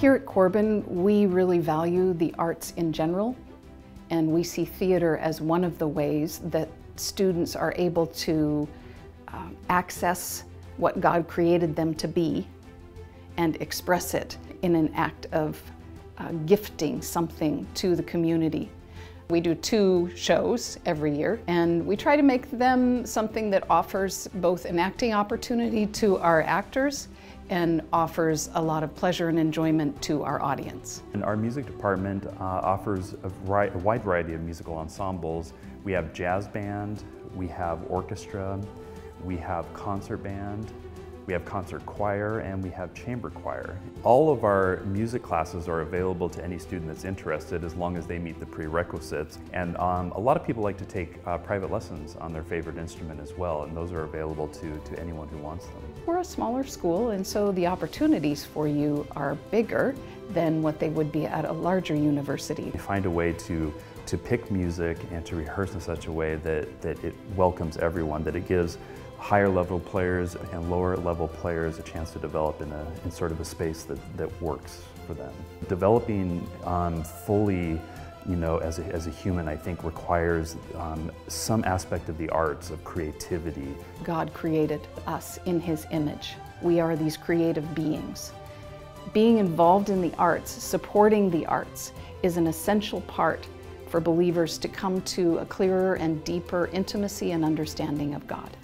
Here at Corbin, we really value the arts in general, and we see theater as one of the ways that students are able to access what God created them to be and express it in an act of gifting something to the community. We do 2 shows every year, and we try to make them something that offers both an acting opportunity to our actors and offers a lot of pleasure and enjoyment to our audience. And our music department offers a wide variety of musical ensembles. We have jazz band, we have orchestra, we have concert band, we have concert choir, and we have chamber choir. All of our music classes are available to any student that's interested as long as they meet the prerequisites. And a lot of people like to take private lessons on their favorite instrument as well, and those are available to anyone who wants them. We're a smaller school, and so the opportunities for you are bigger than what they would be at a larger university. You find a way to pick music and to rehearse in such a way that it welcomes everyone, that it gives higher level players and lower level players a chance to develop in sort of a space that works for them. Developing fully, you know, as a human, I think requires some aspect of the arts, of creativity. God created us in His image. We are these creative beings. Being involved in the arts, supporting the arts, is an essential part for believers to come to a clearer and deeper intimacy and understanding of God.